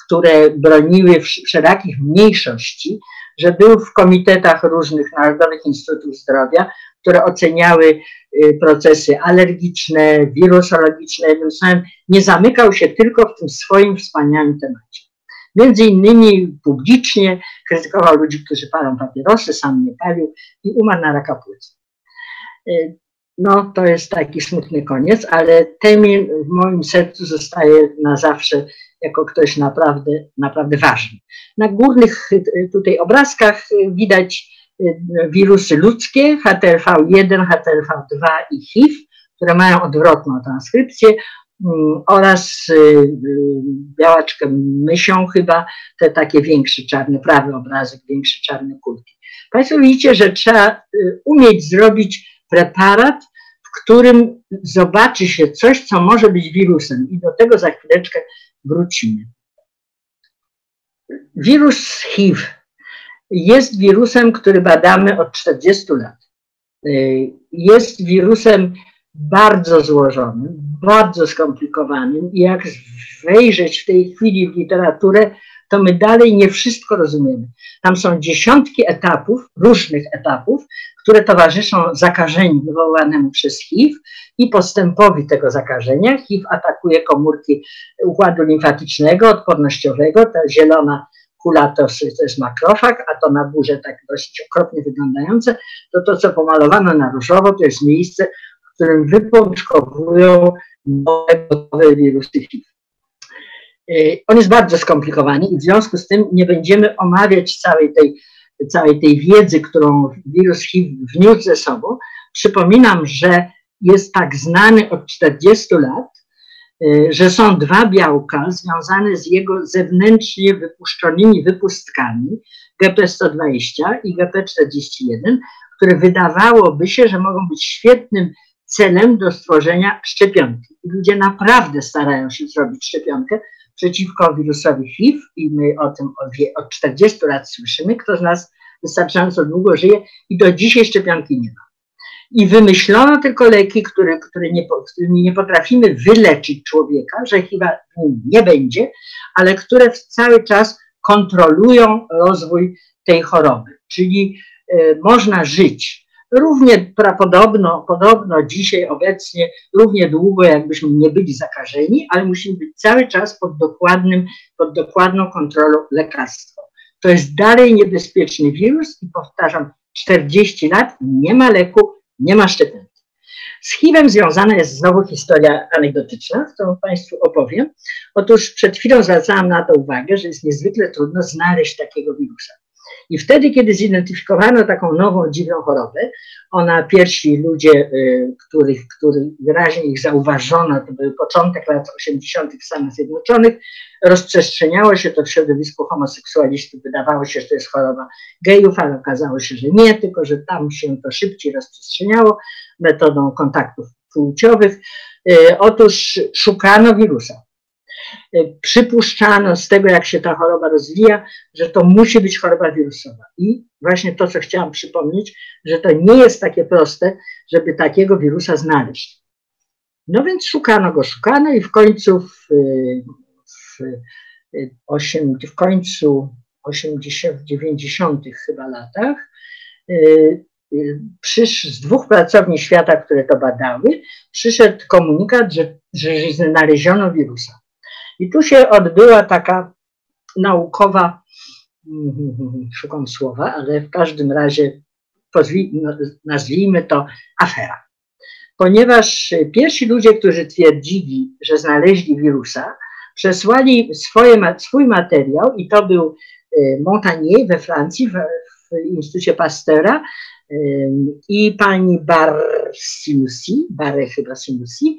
które broniły wszelakich mniejszości, że był w komitetach różnych narodowych instytutów zdrowia, które oceniały procesy alergiczne, wirusologiczne, jednym słowem, nie zamykał się tylko w tym swoim wspaniałym temacie. Między innymi publicznie krytykował ludzi, którzy palą papierosy, sam nie palił i umarł na raka płuc. No, to jest taki smutny koniec, ale Temin w moim sercu zostaje na zawsze jako ktoś naprawdę, naprawdę ważny. Na górnych tutaj obrazkach widać wirusy ludzkie, H T L V jeden, H T L V dwa i H I V, które mają odwrotną transkrypcję, oraz białaczkę mysią chyba, te takie większe czarne, prawy obrazek, większe czarne kulki. Państwo widzicie, że trzeba umieć zrobić preparat, w którym zobaczy się coś, co może być wirusem i do tego za chwileczkę wrócimy. Wirus H I V jest wirusem, który badamy od czterdziestu lat. Jest wirusem bardzo złożonym, bardzo skomplikowanym i jak wejrzeć w tej chwili w literaturę, to my dalej nie wszystko rozumiemy. Tam są dziesiątki etapów, różnych etapów, które towarzyszą zakażeniu wywołanemu przez H I V i postępowi tego zakażenia. H I V atakuje komórki układu limfatycznego, odpornościowego, ta zielona kula to jest makrofag, a to na górze tak dość okropnie wyglądające, to to, co pomalowano na różowo, to jest miejsce, w którym wypączkowują nowe wirusy H I V. On jest bardzo skomplikowany i w związku z tym nie będziemy omawiać całej tej, całej tej wiedzy, którą wirus H I V wniósł ze sobą. Przypominam, że jest tak znany od czterdziestu lat, że są dwa białka związane z jego zewnętrznie wypuszczonymi wypustkami G P sto dwadzieścia i G P czterdzieści jeden, które wydawałoby się, że mogą być świetnym celem do stworzenia szczepionki. Ludzie naprawdę starają się zrobić szczepionkę przeciwko wirusowi H I V i my o tym od czterdziestu lat słyszymy, kto z nas wystarczająco długo żyje i do dzisiaj szczepionki nie ma. I wymyślono tylko leki, które, które nie, którymi nie potrafimy wyleczyć człowieka, że H I V-a nie będzie, ale które cały czas kontrolują rozwój tej choroby. Czyli y, można żyć równie podobno, podobno dzisiaj, obecnie, równie długo, jakbyśmy nie byli zakażeni, ale musimy być cały czas pod, dokładnym, pod dokładną kontrolą lekarstwa. To jest dalej niebezpieczny wirus i powtarzam, czterdzieści lat, nie ma leku, nie ma szczepionki. Z H I V-em związana jest znowu historia anegdotyczna, którą Państwu opowiem. Otóż przed chwilą zwracałam na to uwagę, że jest niezwykle trudno znaleźć takiego wirusa. I wtedy, kiedy zidentyfikowano taką nową, dziwną chorobę, ona pierwsi ludzie, których, których wyraźnie ich zauważono, to był początek lat osiemdziesiątych w Stanach Zjednoczonych, rozprzestrzeniało się to w środowisku homoseksualistów, wydawało się, że to jest choroba gejów, ale okazało się, że nie, tylko że tam się to szybciej rozprzestrzeniało metodą kontaktów płciowych. Otóż szukano wirusa. Przypuszczano z tego, jak się ta choroba rozwija, że to musi być choroba wirusowa. I właśnie to, co chciałam przypomnieć, że to nie jest takie proste, żeby takiego wirusa znaleźć. No więc szukano go, szukano i w końcu w, w, osiem, w końcu osiemdziesiątych, dziewięćdziesiątych chyba latach przyszedł z dwóch pracowni świata, które to badały, przyszedł komunikat, że, że znaleziono wirusa. I tu się odbyła taka naukowa, szukam słowa, ale w każdym razie nazwijmy to afera. Ponieważ pierwsi ludzie, którzy twierdzili, że znaleźli wirusa, przesłali swoje, swój materiał i to był Montagnier we Francji, w, w Instytucie Pasteura i pani Barré-Sinoussi, Barré chyba Sinoussi.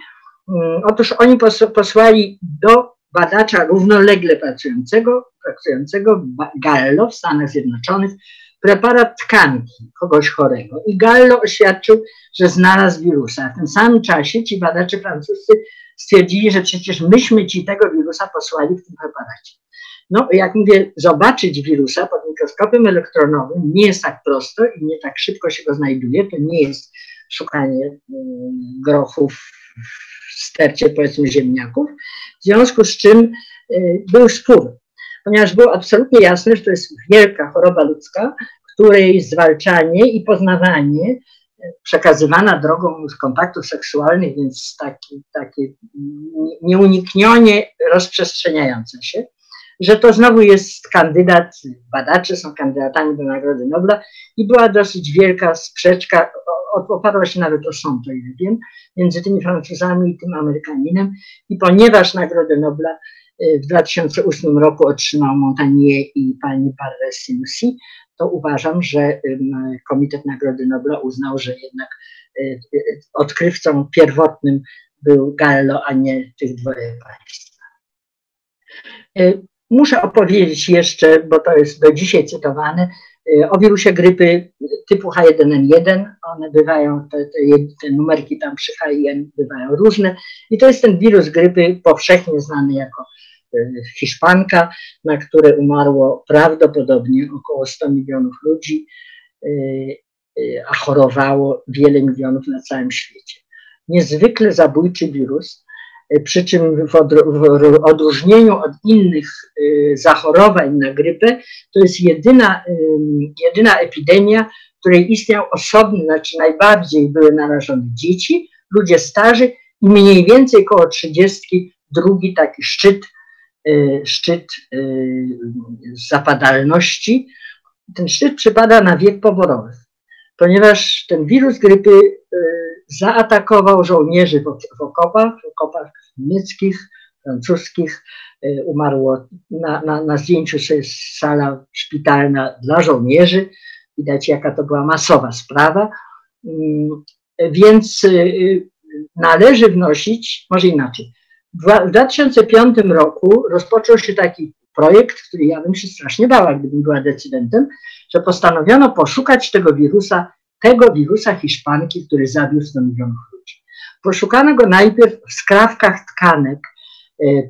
Otóż oni posłali do badacza równolegle pracującego, pracującego Gallo w Stanach Zjednoczonych preparat tkanki kogoś chorego i Gallo oświadczył, że znalazł wirusa. W tym samym czasie ci badacze francuscy stwierdzili, że przecież myśmy ci tego wirusa posłali w tym preparacie. No, jak mówię, zobaczyć wirusa pod mikroskopem elektronowym nie jest tak prosto i nie tak szybko się go znajduje. To nie jest szukanie grochów w stercie, powiedzmy, ziemniaków, w związku z czym był spór, ponieważ było absolutnie jasne, że to jest wielka choroba ludzka, której zwalczanie i poznawanie przekazywana drogą kontaktów seksualnych, więc taki, takie nieuniknione rozprzestrzeniające się, że to znowu jest kandydat, badacze są kandydatami do Nagrody Nobla i była dosyć wielka sprzeczka, oparła się nawet o sąd, to ile wiem, między tymi Francuzami i tym Amerykaninem i ponieważ Nagrodę Nobla w dwa tysiące ósmym roku otrzymał Montagnier i pani Barré-Sinoussi, to uważam, że Komitet Nagrody Nobla uznał, że jednak odkrywcą pierwotnym był Gallo, a nie tych dwoje państwa. Muszę opowiedzieć jeszcze, bo to jest do dzisiaj cytowane, o wirusie grypy typu H jeden N jeden. One bywają, te, te, te numerki tam przy H jeden bywają różne. I to jest ten wirus grypy powszechnie znany jako Hiszpanka, na które umarło prawdopodobnie około stu milionów ludzi, a chorowało wiele milionów na całym świecie. Niezwykle zabójczy wirus, przy czym w odróżnieniu od innych zachorowań na grypę, to jest jedyna, jedyna epidemia, w której istniał osobny, znaczy najbardziej były narażone dzieci, ludzie starzy i mniej więcej koło trzydziestki drugi taki szczyt, szczyt zapadalności. Ten szczyt przypada na wiek poborowy, ponieważ ten wirus grypy zaatakował żołnierzy w okopach, w okopach niemieckich, francuskich. Umarło na, na, na zdjęciu, co jest sala szpitalna dla żołnierzy. Widać, jaka to była masowa sprawa. Więc należy wnosić, może inaczej. W dwa tysiące piątym roku rozpoczął się taki projekt, który ja bym się strasznie bała, gdybym była decydentem, że postanowiono poszukać tego wirusa, tego wirusa Hiszpanki, który zabił stu milionów ludzi. Poszukano go najpierw w skrawkach tkanek,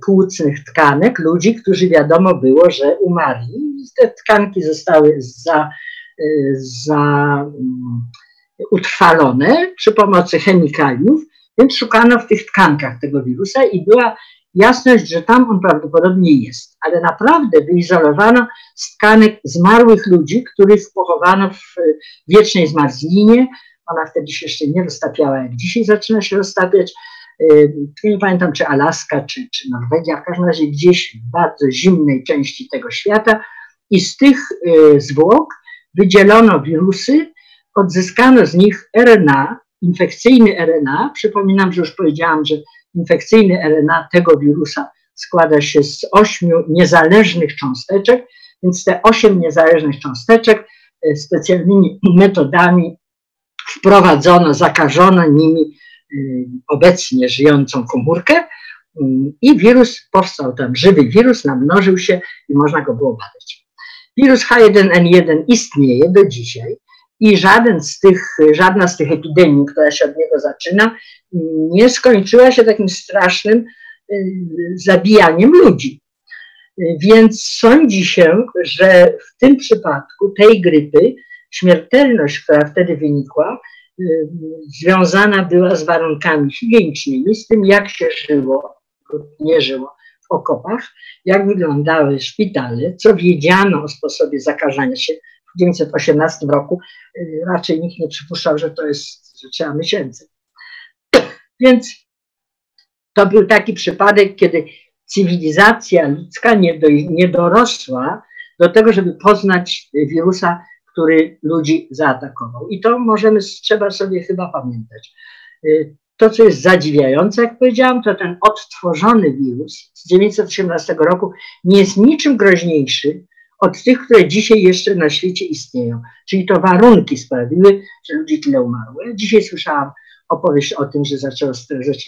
płucnych tkanek ludzi, którzy wiadomo było, że umarli. Te tkanki zostały za, za utrwalone przy pomocy chemikaliów, więc szukano w tych tkankach tego wirusa i była jasność, że tam on prawdopodobnie jest, ale naprawdę wyizolowano z tkanek zmarłych ludzi, których pochowano w wiecznej zmarzlinie. Ona wtedy się jeszcze nie roztapiała, jak dzisiaj zaczyna się roztapiać. Nie pamiętam, czy Alaska, czy, czy Norwegia, w każdym razie gdzieś w bardzo zimnej części tego świata. I z tych zwłok wydzielono wirusy, odzyskano z nich R N A, infekcyjny R N A. Przypominam, że już powiedziałam, że infekcyjny R N A tego wirusa składa się z ośmiu niezależnych cząsteczek, więc te osiem niezależnych cząsteczek specjalnymi metodami wprowadzono, zakażono nimi obecnie żyjącą komórkę i wirus powstał tam, żywy wirus namnożył się i można go było badać. Wirus H jeden N jeden istnieje do dzisiaj i żaden z tych, żadna z tych epidemii, która się od niego zaczyna, nie skończyła się takim strasznym zabijaniem ludzi. Więc sądzi się, że w tym przypadku tej grypy śmiertelność, która wtedy wynikła, związana była z warunkami higienicznymi, z tym, jak się żyło lub nie żyło w okopach, jak wyglądały szpitale, co wiedziano o sposobie zakażania się. W tysiąc dziewięćset osiemnastym roku raczej nikt nie przypuszczał, że to jest, że trzeba myć ręce. Więc to był taki przypadek, kiedy cywilizacja ludzka nie dorosła do tego, żeby poznać wirusa, który ludzi zaatakował. I to możemy, trzeba sobie chyba pamiętać. To, co jest zadziwiające, jak powiedziałam, to ten odtworzony wirus z tysiąc dziewięćset osiemnastego roku nie jest niczym groźniejszy od tych, które dzisiaj jeszcze na świecie istnieją. Czyli to warunki sprawiły, że ludzi tyle umarło. Ja dzisiaj słyszałam opowieść o tym, że zaczęło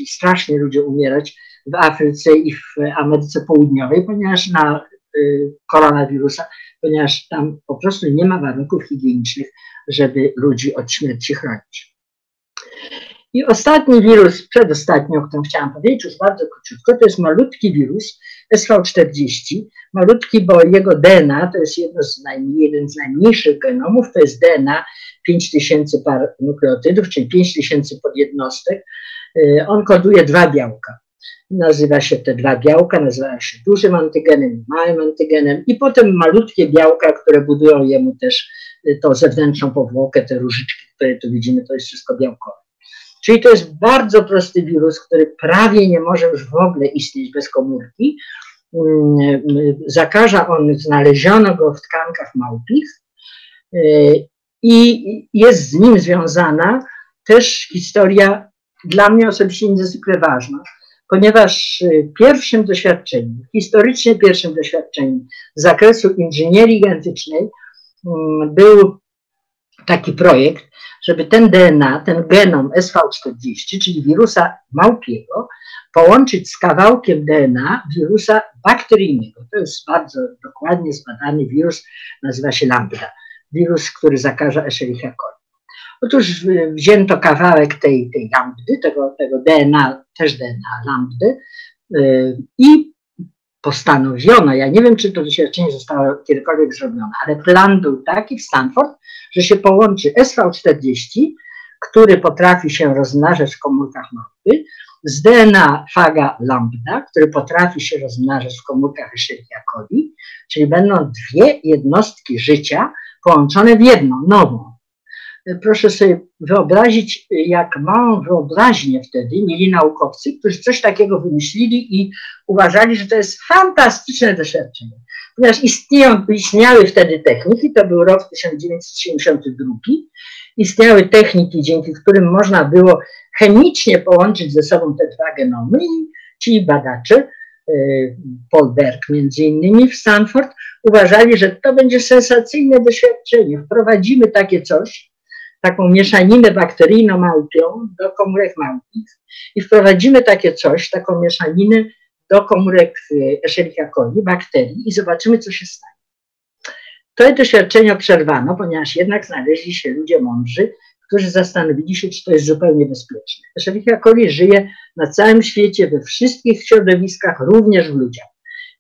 strasznie ludzie umierać w Afryce i w Ameryce Południowej, ponieważ na y, koronawirusa, ponieważ tam po prostu nie ma warunków higienicznych, żeby ludzi od śmierci chronić. I ostatni wirus, przedostatni, o którym chciałam powiedzieć już bardzo króciutko, to jest malutki wirus S V czterdzieści. Malutki, bo jego D N A to jest jedno z najmniej, jeden z najmniejszych genomów, to jest D N A pięć tysięcy par nukleotydów, czyli pięć tysięcy podjednostek. On koduje dwa białka. Nazywa się te dwa białka, nazywają się dużym antygenem i małym antygenem i potem malutkie białka, które budują jemu też tą zewnętrzną powłokę, te różyczki, które tu widzimy, to jest wszystko białkowe. Czyli to jest bardzo prosty wirus, który prawie nie może już w ogóle istnieć bez komórki. Zakaża on, znaleziono go w tkankach małpich i jest z nim związana też historia dla mnie osobiście niezwykle ważna, ponieważ pierwszym doświadczeniem, historycznie pierwszym doświadczeniem z zakresu inżynierii genetycznej był taki projekt, żeby ten D N A, ten genom S V czterdzieści, czyli wirusa małpiego, połączyć z kawałkiem D N A wirusa bakteryjnego. To jest bardzo dokładnie zbadany wirus, nazywa się lambda, wirus, który zakaża Escherichia coli. Otóż wzięto kawałek tej, tej lambdy, tego, tego D N A, też D N A lambdy yy, i postanowiono, ja nie wiem, czy to doświadczenie zostało kiedykolwiek zrobione, ale plan był taki w Stanford, że się połączy S V czterdzieści, który potrafi się rozmnażać w komórkach małpy, z D N A faga lambda, który potrafi się rozmnażać w komórkach Escherichia coli, czyli będą dwie jednostki życia połączone w jedną, nową. Proszę sobie wyobrazić, jak małą wyobraźnię wtedy mieli naukowcy, którzy coś takiego wymyślili i uważali, że to jest fantastyczne doświadczenie. Ponieważ istnieją, istniały wtedy techniki, to był rok tysiąc dziewięćset siedemdziesiąty drugi, istniały techniki, dzięki którym można było chemicznie połączyć ze sobą te dwa genomy i ci badacze, Paul Berg między innymi w Stanford, uważali, że to będzie sensacyjne doświadczenie, wprowadzimy takie coś, taką mieszaninę bakteryjno-małpią do komórek małpich i wprowadzimy takie coś, taką mieszaninę do komórek Escherichia coli, bakterii i zobaczymy, co się stanie. To doświadczenie przerwano, ponieważ jednak znaleźli się ludzie mądrzy, którzy zastanowili się, czy to jest zupełnie bezpieczne. Escherichia coli żyje na całym świecie, we wszystkich środowiskach, również w ludziach.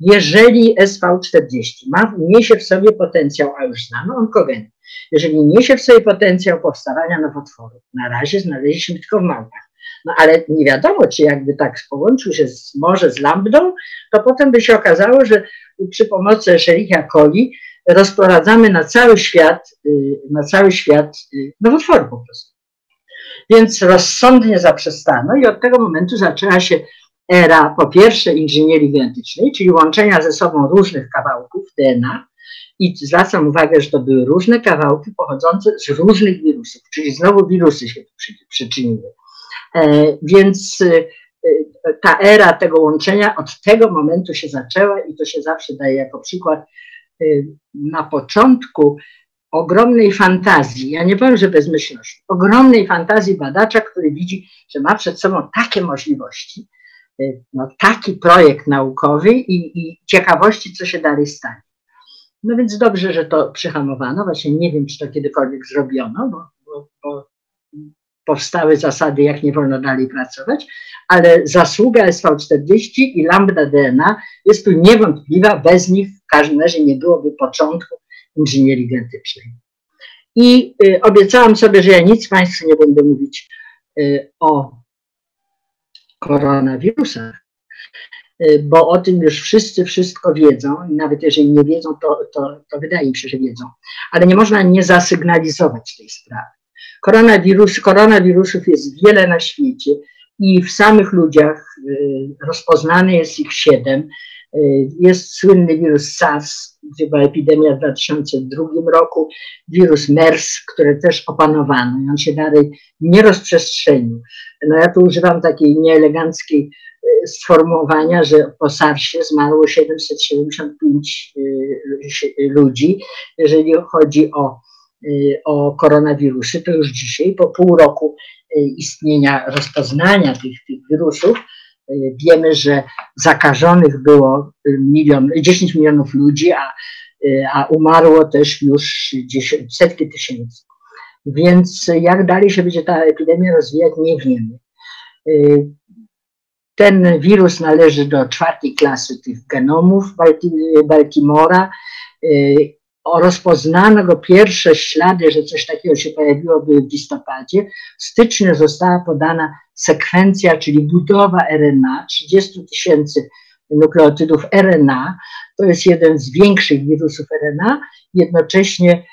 Jeżeli S V czterdzieści ma, niesie w sobie potencjał, a już znamy onkogen, jeżeli niesie w sobie potencjał powstawania nowotworów, na razie znaleźliśmy tylko w małpach, no ale nie wiadomo, czy jakby tak połączył się z, może z lambdą, to potem by się okazało, że przy pomocy Escherichia coli rozprowadzamy na cały świat, na cały świat nowotwory po prostu. Więc rozsądnie zaprzestano i od tego momentu zaczęła się era po pierwsze inżynierii genetycznej, czyli łączenia ze sobą różnych kawałków D N A, i zwracam uwagę, że to były różne kawałki pochodzące z różnych wirusów, czyli znowu wirusy się tu przy, przyczyniły. E, więc e, ta era tego łączenia od tego momentu się zaczęła i to się zawsze daje jako przykład e, na początku ogromnej fantazji, ja nie powiem, że bezmyślności, ogromnej fantazji badacza, który widzi, że ma przed sobą takie możliwości, e, no, taki projekt naukowy i, i ciekawości, co się dalej stanie. No więc dobrze, że to przyhamowano. Właśnie nie wiem, czy to kiedykolwiek zrobiono, bo, bo, bo powstały zasady, jak nie wolno dalej pracować, ale zasługa S V czterdzieści i lambda D N A jest tu niewątpliwa. Bez nich w każdym razie nie byłoby początku inżynierii genetycznej. I y, obiecałam sobie, że ja nic Państwu nie będę mówić y, o koronawirusach, bo o tym już wszyscy wszystko wiedzą i nawet jeżeli nie wiedzą, to, to, to wydaje mi się, że wiedzą. Ale nie można nie zasygnalizować tej sprawy. Koronawirus, koronawirusów jest wiele na świecie i w samych ludziach y, rozpoznane jest ich siedem. Jest słynny wirus SARS, gdzie była epidemia w dwa tysiące drugim roku, wirus MERS, który też opanowano i on się dalej nie rozprzestrzenił. No ja tu używam takiej nieeleganckiej sformułowania, że po SARS-ie zmarło siedemset siedemdziesiąt pięć ludzi. Jeżeli chodzi o, o koronawirusy, to już dzisiaj, po pół roku istnienia rozpoznania tych, tych wirusów, wiemy, że zakażonych było milion, dziesięć milionów ludzi, a, a umarło też już dziesięć, setki tysięcy. Więc jak dalej się będzie ta epidemia rozwijać, nie wiemy. Ten wirus należy do czwartej klasy tych genomów Baltimora. Rozpoznano go pierwsze ślady, że coś takiego się pojawiło w listopadzie. W styczniu została podana sekwencja, czyli budowa R N A, trzydzieści tysięcy nukleotydów R N A. To jest jeden z większych wirusów R N A. Jednocześnie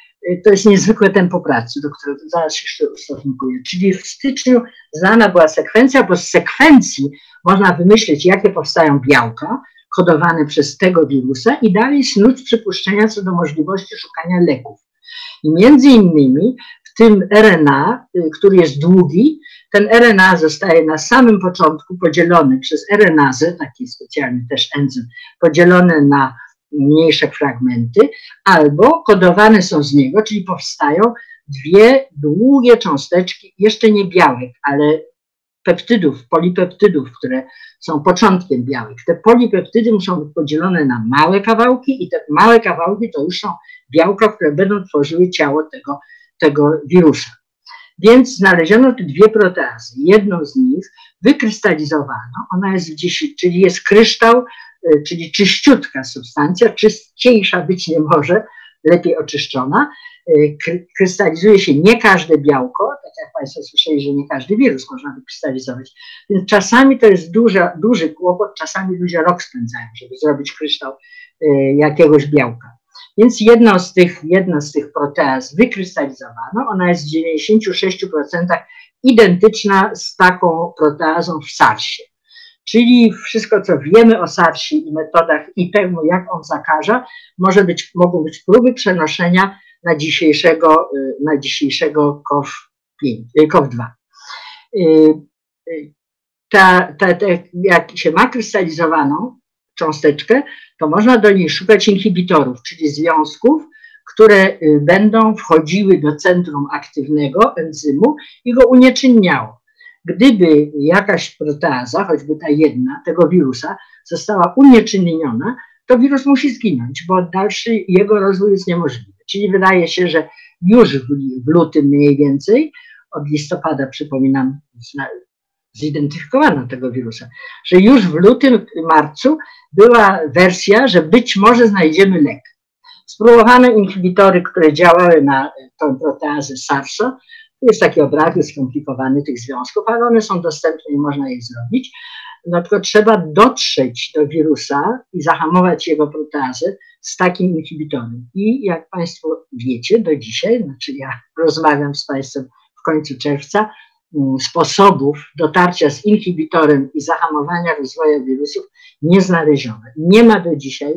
to jest niezwykłe tempo pracy, do którego zaraz jeszcze ustosunkuję. Czyli w styczniu znana była sekwencja, bo z sekwencji można wymyślić, jakie powstają białka kodowane przez tego wirusa i dalej snuć przypuszczenia co do możliwości szukania leków. I między innymi w tym R N A, który jest długi, ten R N A zostaje na samym początku podzielony przez R N A zę, taki specjalny też enzym, podzielony na mniejsze fragmenty, albo kodowane są z niego, czyli powstają dwie długie cząsteczki, jeszcze nie białek, ale peptydów, polipeptydów, które są początkiem białek. Te polipeptydy muszą być podzielone na małe kawałki i te małe kawałki to już są białka, które będą tworzyły ciało tego, tego wirusa. Więc znaleziono tu dwie proteazy. Jedną z nich wykrystalizowano, ona jest dziś, czyli jest kryształ, czyli czyściutka substancja, czyściejsza być nie może, lepiej oczyszczona. Krystalizuje się nie każde białko, tak jak Państwo słyszeli, że nie każdy wirus można wykrystalizować. Więc czasami to jest duża, duży kłopot, czasami ludzie rok spędzają, żeby zrobić kryształ jakiegoś białka. Więc jedną z tych, jedną z tych proteaz wykrystalizowano, ona jest w dziewięćdziesięciu sześciu procentach identyczna z taką proteazą w SARS-ie. Czyli wszystko, co wiemy o SARS-ie i metodach i temu, jak on zakaża, może być, mogą być próby przenoszenia na dzisiejszego, na dzisiejszego kow dwa. Ta, ta, ta, jak się ma krystalizowaną cząsteczkę, to można do niej szukać inhibitorów, czyli związków, które będą wchodziły do centrum aktywnego enzymu i go unieczynniało. Gdyby jakaś proteaza, choćby ta jedna, tego wirusa, została unieczynniona, to wirus musi zginąć, bo dalszy jego rozwój jest niemożliwy. Czyli wydaje się, że już w lutym mniej więcej, od listopada przypominam, zidentyfikowano tego wirusa, że już w lutym, marcu była wersja, że być może znajdziemy lek. Spróbowano inhibitory, które działały na tą proteazę SARS-a. Jest taki obrazek skomplikowany tych związków, ale one są dostępne i można je zrobić. No tylko trzeba dotrzeć do wirusa i zahamować jego proteazę z takim inhibitorem. I jak Państwo wiecie do dzisiaj, znaczy ja rozmawiam z Państwem w końcu czerwca, sposobów dotarcia z inhibitorem i zahamowania rozwoju wirusów nie znaleziono. Nie ma do dzisiaj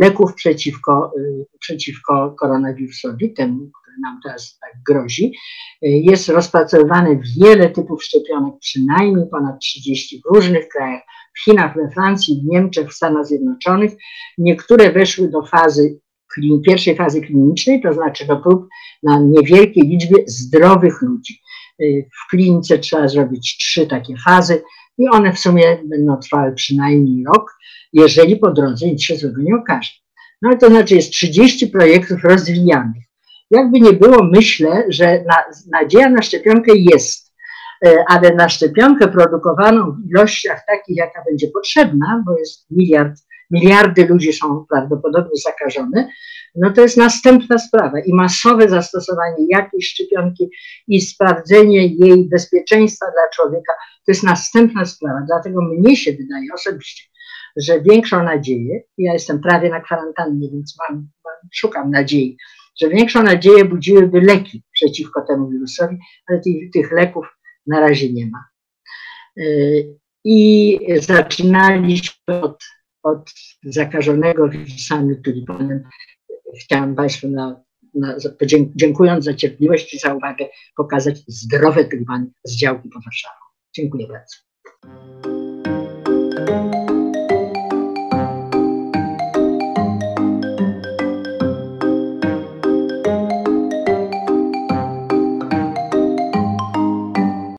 leków przeciwko, przeciwko koronawirusowi, temu, który nam teraz tak grozi. Jest rozpracowywane wiele typów szczepionek, przynajmniej ponad trzydzieści w różnych krajach, w Chinach, we Francji, w Niemczech, w Stanach Zjednoczonych. Niektóre weszły do fazy, pierwszej fazy klinicznej, to znaczy do prób na niewielkiej liczbie zdrowych ludzi. W klinice trzeba zrobić trzy takie fazy i one w sumie będą trwały przynajmniej rok, jeżeli po drodze nic się złego nie okaże. No ale to znaczy jest trzydzieści projektów rozwijanych. Jakby nie było, myślę, że na, nadzieja na szczepionkę jest, ale na szczepionkę produkowaną w ilościach takich, jaka będzie potrzebna, bo jest miliard, miliardy ludzi są prawdopodobnie zakażone, no to jest następna sprawa i masowe zastosowanie jakiejś szczepionki i sprawdzenie jej bezpieczeństwa dla człowieka, to jest następna sprawa. Dlatego mnie się wydaje osobiście, że większą nadzieję, ja jestem prawie na kwarantannie, więc mam, szukam nadziei, że większą nadzieję budziłyby leki przeciwko temu wirusowi, ale tych, tych leków na razie nie ma. I zaczynaliśmy od od zakażonego wirusami tulipanem. Chciałam Państwu, na, na, dziękując za cierpliwość i za uwagę, pokazać zdrowe tulipany z działki pod Warszawą. Dziękuję bardzo.